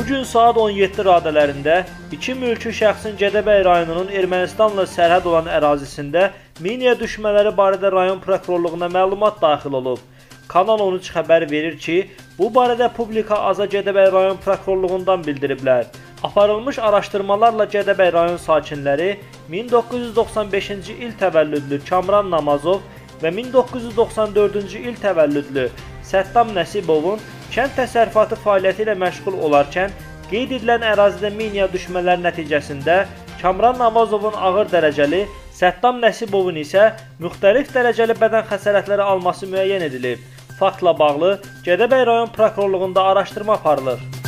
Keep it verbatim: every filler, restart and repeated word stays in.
Bugün saat on yeddi radələrində iki mülki şəxsin Gədəbəy rayonunun Ermənistanla sərhəd olan ərazisində miniya düşmələri barədə rayon prokurorluğuna məlumat daxil olub. Kanal on üç xəbər verir ki, bu barədə publika.az-a Gədəbəy rayon prokurorluğundan bildiriblər. Aparılmış araşdırmalarla Gədəbəy rayon sakinləri min doqquz yüz doxsan beşinci il təvəllüdlü Kamran Namazov və min doqquz yüz doxsan dördüncü il təvəllüdlü Səddam Nəsibovun kənd təsərrüfatı fəaliyyəti ilə məşğul olarkən qeyd edilən ərazidə miniya düşmələri nəticəsində Kamran Namazovun ağır dərəcəli, Səddam Nəsibovun isə müxtəlif dərəcəli bədən xəsarətləri alması müəyyən edilib. Faktla bağlı Gədəbəy rayon prokurorluğunda araşdırma aparılır.